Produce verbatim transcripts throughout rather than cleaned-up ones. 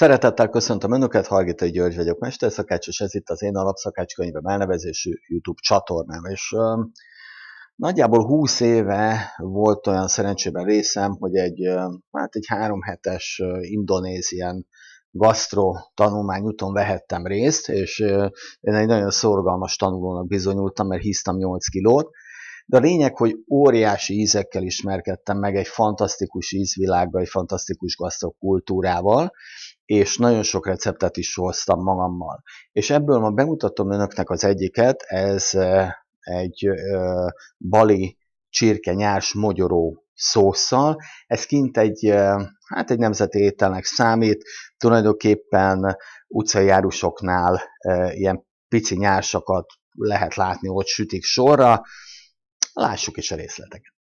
Szeretettel köszöntöm Önöket, Hargitai György vagyok, mesterszakács, és ez itt az Én alapszakácskönyvem elnevezésű YouTube csatornám. És um, nagyjából húsz éve volt olyan szerencsében részem, hogy egy, hát egy három hetes indonézián gasztro tanulmányúton vehettem részt, és én egy nagyon szorgalmas tanulónak bizonyultam, mert híztam nyolc kilót. De a lényeg, hogy óriási ízekkel ismerkedtem meg, egy fantasztikus ízvilággal, egy fantasztikus gasztrokultúrával, és nagyon sok receptet is hoztam magammal. És ebből ma bemutatom önöknek az egyiket, ez egy bali csirke nyárs mogyoró szósszal. Ez kint egy, hát egy nemzeti ételnek számít, tulajdonképpen utcai járusoknál ilyen pici nyársakat lehet látni, ott sütik sorra. Lássuk is a részleteket.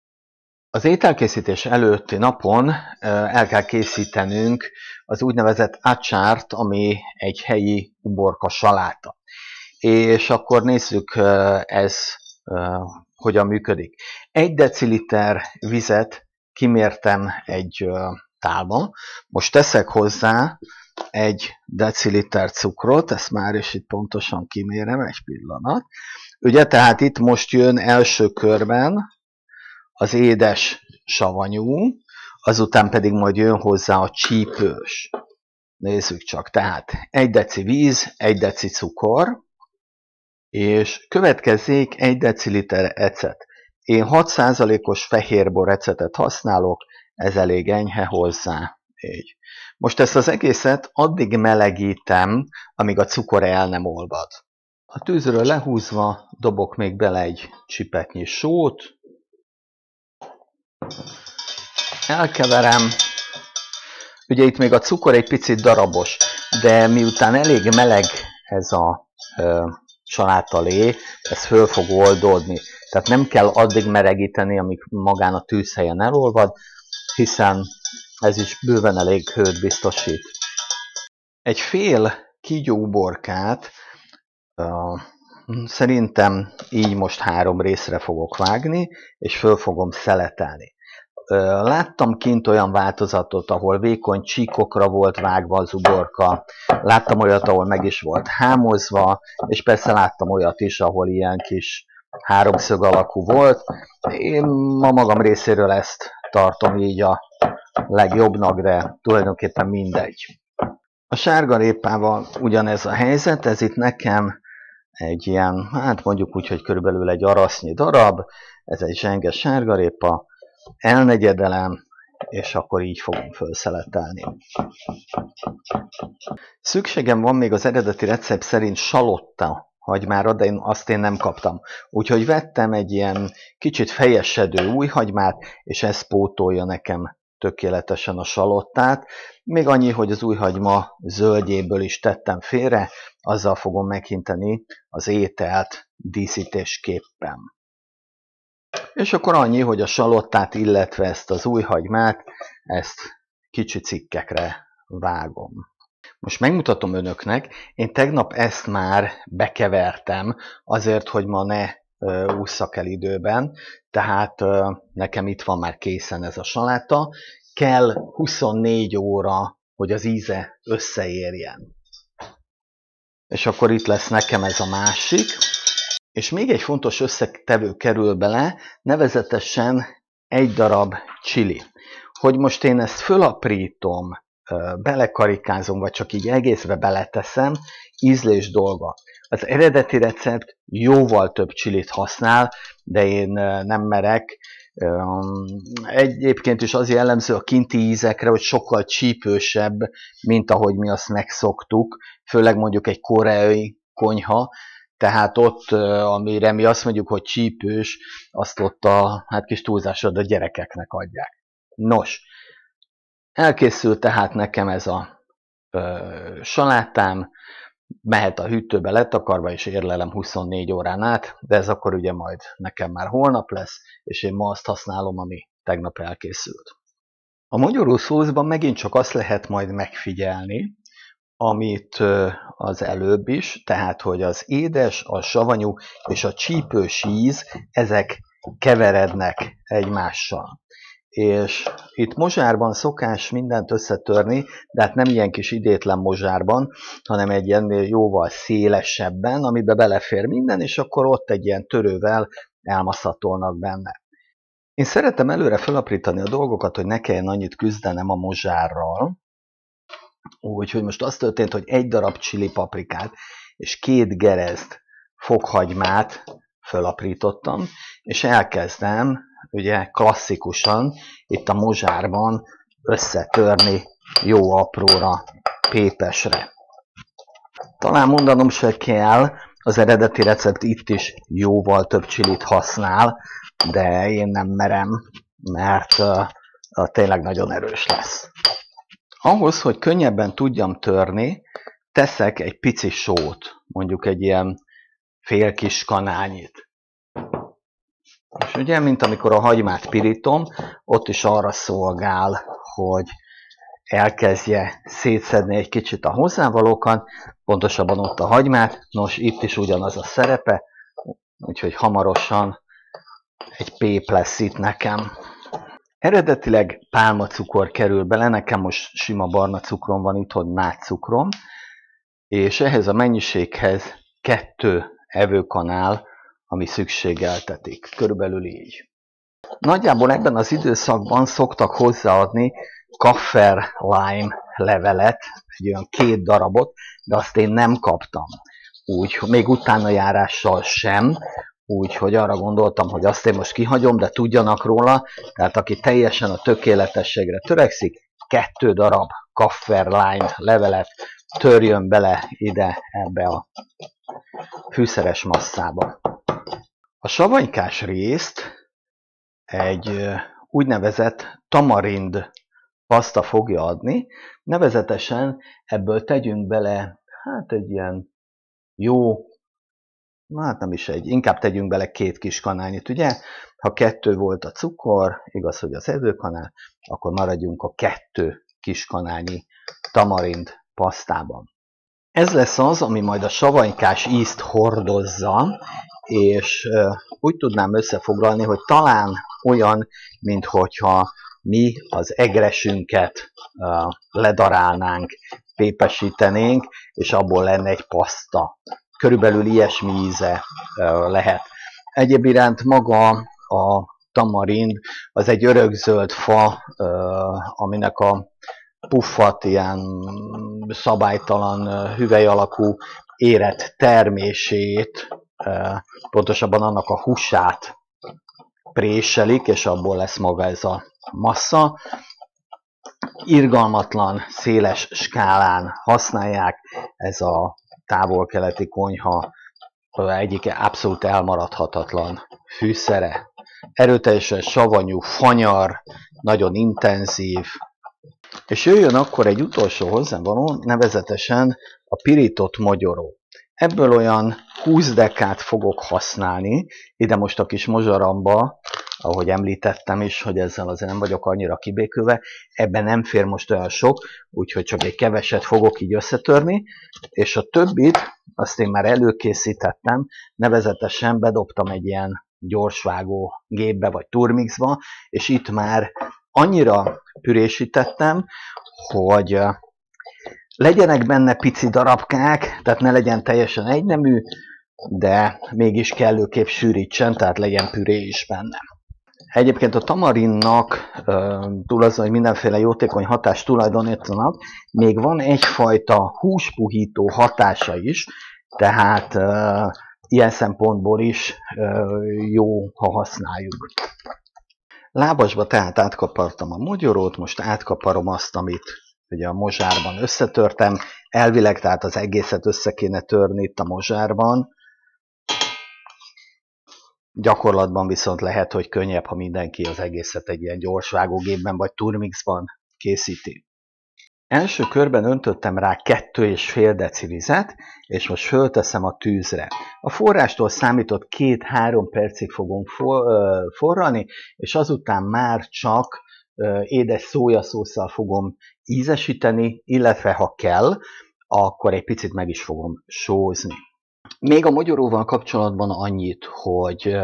Az ételkészítés előtti napon el kell készítenünk az úgynevezett acárt, ami egy helyi uborka saláta. És akkor nézzük, ez hogyan működik. Egy deciliter vizet kimértem egy tálba. Most teszek hozzá egy deciliter cukrot, ezt már is itt pontosan kimérem, egy pillanat. Ugye, tehát itt most jön első körben az édes savanyú, azután pedig majd jön hozzá a csípős. Nézzük csak, tehát egy deci víz, egy deci cukor, és következzék egy deciliter ecet. Én hat százalékos fehérbor ecetet használok, ez elég enyhe hozzá. Így. Most ezt az egészet addig melegítem, amíg a cukor el nem olvad. A tűzről lehúzva dobok még bele egy csipetnyi sót, elkeverem. Ugye itt még a cukor egy picit darabos, de miután elég meleg ez a ö, salátalé, ez föl fog oldódni. Tehát nem kell addig melegíteni, amíg magán a tűzhelyen elolvad, hiszen ez is bőven elég hőt biztosít. Egy fél kígyó uborkát Uh, szerintem így most három részre fogok vágni, és föl fogom szeletelni. Uh, láttam kint olyan változatot, ahol vékony csíkokra volt vágva az uborka, láttam olyat, ahol meg is volt hámozva, és persze láttam olyat is, ahol ilyen kis háromszög alakú volt. Én ma magam részéről ezt tartom így a legjobbnak, de tulajdonképpen mindegy. A sárgarépával ugyanez a helyzet, ez itt nekem egy ilyen, hát mondjuk úgy, hogy körülbelül egy arasznyi darab, ez egy zsenge sárgarépa, elnegyedelem, és akkor így fogom felszeletelni. Szükségem van még az eredeti recept szerint salotta hagymára, de én azt én nem kaptam. Úgyhogy vettem egy ilyen kicsit fejesedő új hagymát, és ez pótolja nekem tökéletesen a salottát. Még annyi, hogy az újhagyma zöldjéből is tettem félre, azzal fogom meghinteni az ételt díszítésképpen. És akkor annyi, hogy a salottát, illetve ezt az újhagymát, ezt kicsi cikkekre vágom. Most megmutatom önöknek, én tegnap ezt már bekevertem, azért, hogy ma ne ússzak el időben, tehát nekem itt van már készen ez a saláta, kell huszonnégy óra, hogy az íze összeérjen. És akkor itt lesz nekem ez a másik, és még egy fontos összetevő kerül bele, nevezetesen egy darab csili. Hogy most én ezt fölaprítom, belekarikázom, vagy csak így egészbe beleteszem, ízlés dolga. Az eredeti recept jóval több csilit használ, de én nem merek. Egyébként is az jellemző a kinti ízekre, hogy sokkal csípősebb, mint ahogy mi azt megszoktuk, főleg mondjuk egy koreai konyha, tehát ott, amire mi azt mondjuk, hogy csípős, azt ott a hát kis túlzásod a gyerekeknek adják. Nos, elkészült tehát nekem ez a ö, salátám, mehet a hűtőbe letakarva, és érlelem huszonnégy órán át, de ez akkor ugye majd nekem már holnap lesz, és én ma azt használom, ami tegnap elkészült. A mogyoró szószban megint csak azt lehet majd megfigyelni, amit az előbb is, tehát hogy az édes, a savanyú és a csípős íz, ezek keverednek egymással. és itt mozsárban szokás mindent összetörni, de hát nem ilyen kis idétlen mozsárban, hanem egy ennél jóval szélesebben, amiben belefér minden, és akkor ott egy ilyen törővel elmaszatolnak benne. Én szeretem előre felaprítani a dolgokat, hogy ne kelljen annyit küzdenem a mozsárral. Úgyhogy most az történt, hogy egy darab csili paprikát és két gerezt fokhagymát fölaprítottam, és elkezdem ugye klasszikusan itt a mozsárban összetörni jó apróra, pépesre. Talán mondanom se kell, az eredeti recept itt is jóval több csilit használ, de én nem merem, mert uh, uh, tényleg nagyon erős lesz. Ahhoz, hogy könnyebben tudjam törni, teszek egy pici sót, mondjuk egy ilyen fél kis kanányit. És ugye, mint amikor a hagymát pirítom, ott is arra szolgál, hogy elkezdje szétszedni egy kicsit a hozzávalókat, pontosabban ott a hagymát, nos itt is ugyanaz a szerepe, úgyhogy hamarosan egy pép lesz itt nekem. Eredetileg pálmacukor kerül bele, nekem most sima barna cukrom van itthon, nátszukrom, és ehhez a mennyiséghez kettő evőkanál, ami szükségeltetik, körülbelül így. Nagyjából ebben az időszakban szoktak hozzáadni kaffer-lime levelet, egy olyan két darabot, de azt én nem kaptam, úgy, még utánajárással sem, úgyhogy arra gondoltam, hogy azt én most kihagyom, de tudjanak róla, tehát aki teljesen a tökéletességre törekszik, kettő darab kaffer-lime levelet törjön bele ide ebbe a fűszeres masszába. A savanykás részt egy úgynevezett tamarind paszta fogja adni, nevezetesen ebből tegyünk bele, hát egy ilyen jó, hát nem is egy, inkább tegyünk bele két kis kanálnyit, ugye? Ha kettő volt a cukor, igaz, hogy az evőkanál, akkor maradjunk a kettő kis kanálnyi tamarind pasztában. Ez lesz az, ami majd a savanykás ízt hordozza, és úgy tudnám összefoglalni, hogy talán olyan, minthogyha mi az egresünket ledarálnánk, pépesítenénk, és abból lenne egy paszta. Körülbelül ilyesmi íze lehet. Egyéb iránt maga a tamarind az egy örökzöld fa, aminek a puffat, ilyen szabálytalan hüvely alakú érett termését, pontosabban annak a húsát préselik, és abból lesz maga ez a massza. Irgalmatlan, széles skálán használják, ez a távol-keleti konyha egyik abszolút elmaradhatatlan fűszere. Erőteljesen savanyú, fanyar, nagyon intenzív. És jöjjön akkor egy utolsó hozzávaló, nevezetesen a pirított magyaró. Ebből olyan húsz dekát fogok használni, ide most a kis mozsaramba, ahogy említettem is, hogy ezzel azért nem vagyok annyira kibékülve, ebben nem fér most olyan sok, úgyhogy csak egy keveset fogok így összetörni, és a többit, azt én már előkészítettem, nevezetesen bedobtam egy ilyen gyorsvágó gépbe vagy turmixba, és itt már annyira pürésítettem, hogy legyenek benne pici darabkák, tehát ne legyen teljesen egynemű, de mégis kellőképp sűrítsen, tehát legyen püré is benne. Egyébként a tamarinnak túl azon, hogy mindenféle jótékony hatást tulajdonítanak, még van egyfajta húspuhító hatása is, tehát ilyen szempontból is jó, ha használjuk. Lábasba tehát átkapartam a mogyorót, most átkaparom azt, amit ugye a mozsárban összetörtem. Elvileg tehát az egészet össze kéne törni itt a mozsárban. Gyakorlatban viszont lehet, hogy könnyebb, ha mindenki az egészet egy ilyen gyorsvágógépben vagy turmixban készíti. Első körben öntöttem rá két és fél deci vizet, és most fölteszem a tűzre. A forrástól számított két-három percig fogunk forralni, és azután már csak édes szójaszósszal fogom ízesíteni, illetve ha kell, akkor egy picit meg is fogom sózni. Még a mogyoróval kapcsolatban annyit, hogy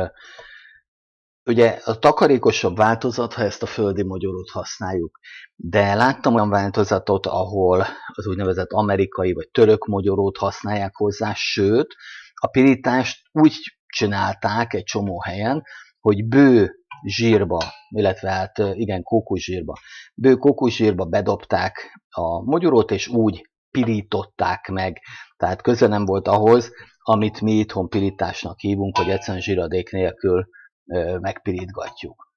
Ugye a takarékosabb változat, ha ezt a földi mogyorot használjuk, de láttam olyan változatot, ahol az úgynevezett amerikai vagy török mogyorót használják hozzá, sőt, a pirítást úgy csinálták egy csomó helyen, hogy bő zsírba, illetve hát igen, kókuszsírba, bő kókuszsírba bedobták a mogyorót, és úgy pirították meg. Tehát köze nem volt ahhoz, amit mi itthon pirításnak hívunk, hogy egyszerűen zsíradék nélkül megpirítgatjuk.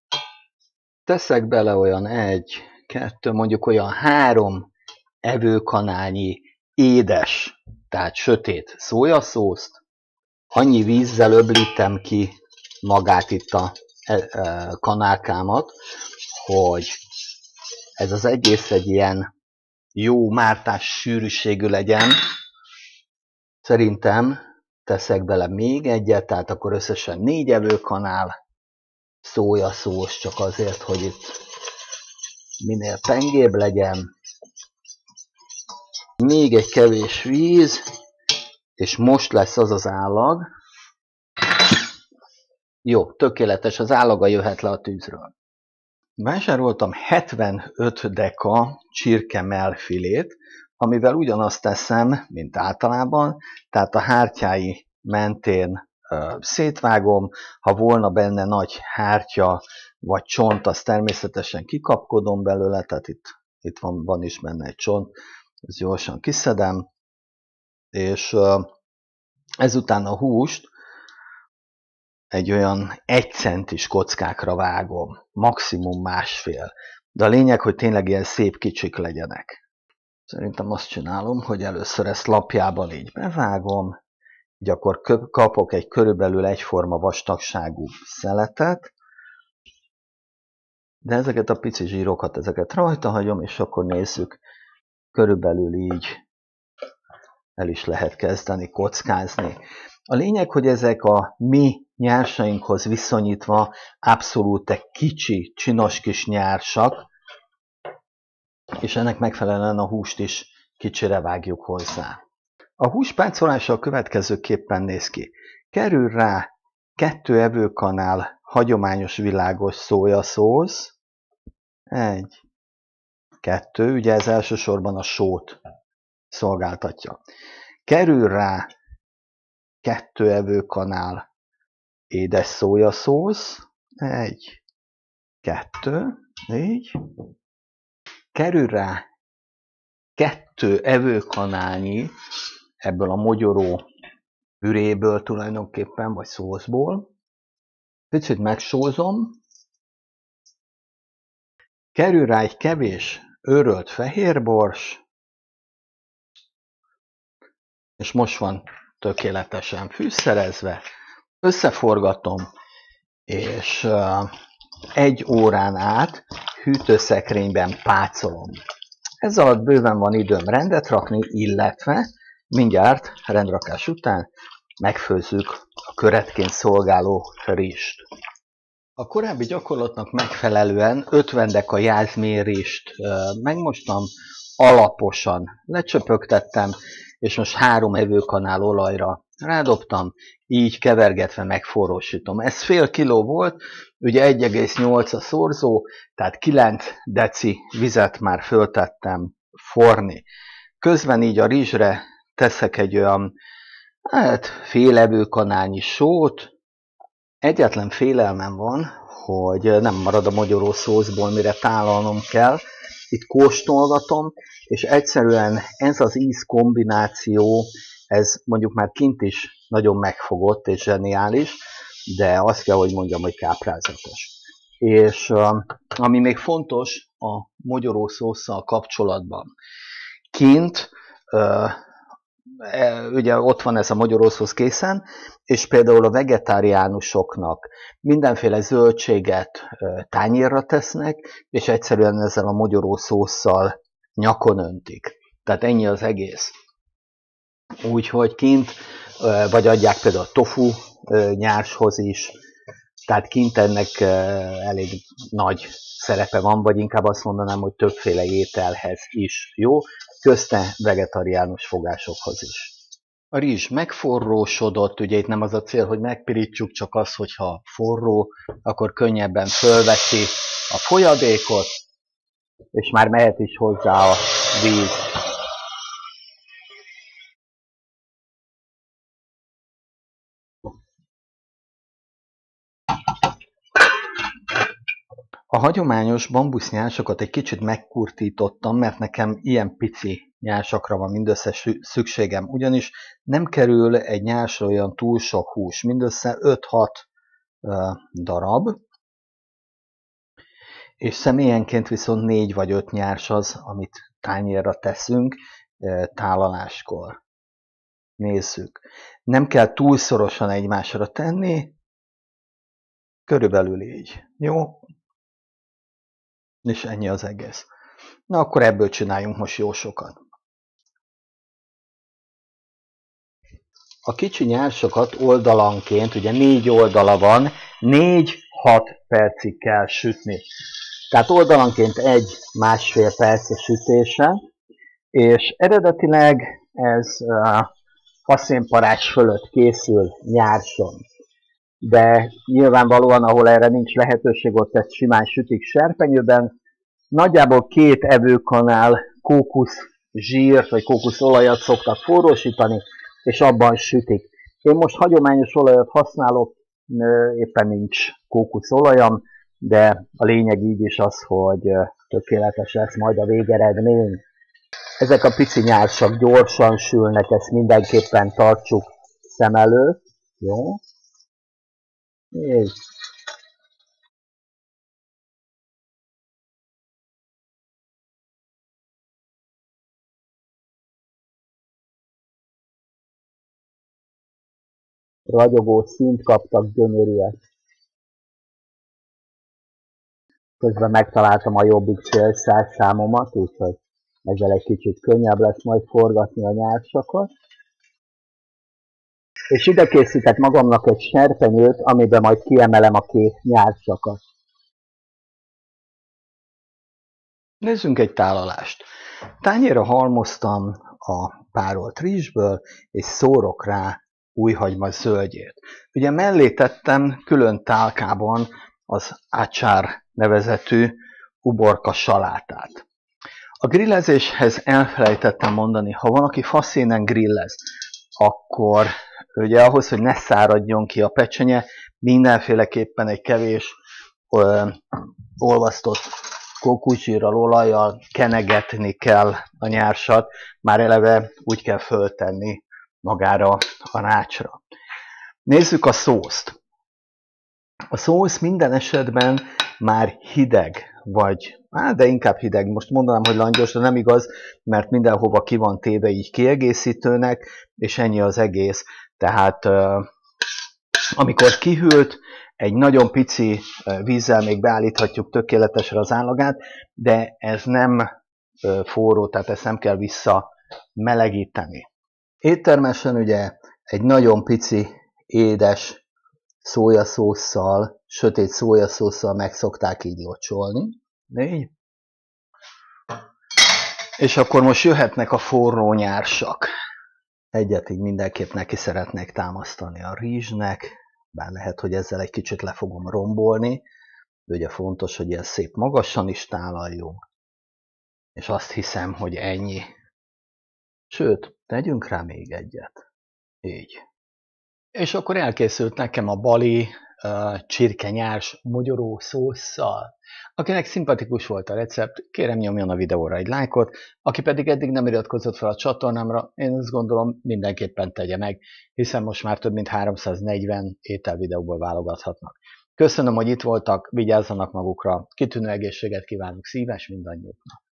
Teszek bele olyan egy, kettő, mondjuk olyan három evőkanálnyi édes, tehát sötét szójaszószt. Annyi vízzel öblítem ki magát itt a kanálkámat, hogy ez az egész egy ilyen jó mártás sűrűségű legyen. Szerintem teszek bele még egyet, tehát akkor összesen négy evőkanál szójaszós, csak azért, hogy itt minél pengébb legyen. Még egy kevés víz, és most lesz az az állag. Jó, tökéletes, az állaga jöhet le a tűzről. Vásároltam hetvenöt deka csirkemelfilét, amivel ugyanazt teszem, mint általában, tehát a hártyái mentén ö, szétvágom, ha volna benne nagy hártya vagy csont, azt természetesen kikapkodom belőle, tehát itt, itt van, van is benne egy csont, ezt gyorsan kiszedem, és ö, ezután a húst egy olyan egy centis kockákra vágom, maximum másfél, de a lényeg, hogy tényleg ilyen szép kicsik legyenek. Szerintem azt csinálom, hogy először ezt lapjában így bevágom, így akkor kapok egy körülbelül egyforma vastagságú szeletet, de ezeket a pici zsírokat, ezeket rajta hagyom, és akkor nézzük, körülbelül így el is lehet kezdeni kockázni. A lényeg, hogy ezek a mi nyársainkhoz viszonyítva abszolút kicsi, csinos kis nyársak, és ennek megfelelően a húst is kicsire vágjuk hozzá. A húspácolása a következőképpen néz ki. Kerül rá kettő evőkanál hagyományos világos szójaszósz, egy, kettő, ugye ez elsősorban a sót szolgáltatja. Kerül rá kettő evőkanál édes szójaszósz, egy, kettő, négy. Kerül rá kettő evőkanálnyi ebből a mogyoró püréből tulajdonképpen, vagy szószból. Picit megsózom. Kerül rá egy kevés őrölt fehérbors. És most van tökéletesen fűszerezve. Összeforgatom, és egy órán át hűtőszekrényben pácolom. Ez alatt bőven van időm rendet rakni, illetve mindjárt rendrakás után megfőzzük a köretként szolgáló rizst. A korábbi gyakorlatnak megfelelően ötven deka jázminrizst megmostam, alaposan lecsöpögtettem, és most három evőkanál olajra rádobtam, így kevergetve megforrósítom. Ez fél kiló volt, ugye egy egész nyolc a szorzó, tehát kilenc deci vizet már föltettem forni. Közben így a rizsre teszek egy olyan hát, fél evőkanálnyi sót. Egyetlen félelmem van, hogy nem marad a mogyoró szószból, mire tálalnom kell. Itt kóstolgatom, és egyszerűen ez az íz kombináció, ez mondjuk már kint is nagyon megfogott és zseniális, de azt kell, hogy mondjam, hogy káprázatos. És ami még fontos a mogyoró szósszal kapcsolatban. Kint, ugye ott van ez a mogyoró szósz készen, és például a vegetáriánusoknak mindenféle zöldséget tányérra tesznek, és egyszerűen ezzel a mogyoró szósszal nyakon öntik. Tehát ennyi az egész. Úgyhogy kint, vagy adják például a tofu nyárshoz is, tehát kint ennek elég nagy szerepe van, vagy inkább azt mondanám, hogy többféle ételhez is jó, közte vegetariánus fogásokhoz is. A rizs megforrósodott, ugye itt nem az a cél, hogy megpirítsuk, csak az, hogyha forró, akkor könnyebben fölveszi a folyadékot, és már mehet is hozzá a víz. A hagyományos bambusznyálsokat egy kicsit megkurtítottam, mert nekem ilyen pici nyálsakra van mindössze szükségem, ugyanis nem kerül egy nyálsra olyan túl sok hús, mindössze öt-hat uh, darab, és személyenként viszont négy vagy öt nyárs az, amit tányérra teszünk uh, tálaláskor. Nézzük. Nem kell túlszorosan egymásra tenni, körülbelül így. Jó? És ennyi az egész. Na akkor ebből csináljunk most jó sokat. A kicsi nyársokat oldalanként, ugye négy oldala van, négy-hat percig kell sütni. Tehát oldalanként egy másfél perc sütése, és eredetileg ez faszénparás fölött készül nyárson. De nyilvánvalóan, ahol erre nincs lehetőség, ott ezt simán sütik serpenyőben. Nagyjából két evőkanál kókuszsírt vagy kókuszolajat szoktak forrósítani, és abban sütik. Én most hagyományos olajat használok, éppen nincs kókuszolajam, de a lényeg így is az, hogy tökéletes lesz majd a végeredmény. Ezek a pici nyársak gyorsan sülnek, ezt mindenképpen tartsuk szem előtt. Jó? És ragyogó színt kaptak, gyönyörűek. Közben megtaláltam a jobbik célszámomat, úgyhogy ezzel egy kicsit könnyebb lesz majd forgatni a nyársakat. És ide készítek magamnak egy serpenyőt, amiben majd kiemelem a két nyársakat. Nézzünk egy tálalást. Tányérra halmoztam a párolt rizsből, és szórok rá újhagyma zöldjét. Ugye mellé tettem külön tálkában az acar nevezetű uborka salátát. A grillezéshez elfelejtettem mondani, ha van, aki faszínen grillez, akkor ugye ahhoz, hogy ne száradjon ki a pecsenye, mindenféleképpen egy kevés ö, olvasztott kókuszsírral, olajjal kenegetni kell a nyársat, már eleve úgy kell föltenni magára a rácsra. Nézzük a szószt. A szósz minden esetben már hideg, vagy, á, de inkább hideg, most mondanám, hogy langyos, de nem igaz, mert mindenhova ki van téve így kiegészítőnek, és ennyi az egész. Tehát amikor kihűlt, egy nagyon pici vízzel még beállíthatjuk tökéletesre az állagát, de ez nem forró, tehát ezt nem kell vissza melegíteni. Éttermesen ugye egy nagyon pici édes szójaszósszal, sötét szójaszósszal meg szokták így locsolni. Így. És akkor most jöhetnek a forró nyársak. Egyet így mindenképp neki szeretnék támasztani a rizsnek, bár lehet, hogy ezzel egy kicsit le fogom rombolni. De ugye fontos, hogy ilyen szép magasan is tálaljunk. És azt hiszem, hogy ennyi. Sőt, tegyünk rá még egyet. Így. És akkor elkészült nekem a bali uh, csirkenyárs mogyoró szósszal. Akinek szimpatikus volt a recept, kérem nyomjon a videóra egy lájkot, aki pedig eddig nem iratkozott fel a csatornámra, én azt gondolom mindenképpen tegye meg, hiszen most már több mint háromszáznegyven ételvideóból válogathatnak. Köszönöm, hogy itt voltak, vigyázzanak magukra, kitűnő egészséget kívánok szíves mindannyiuknak!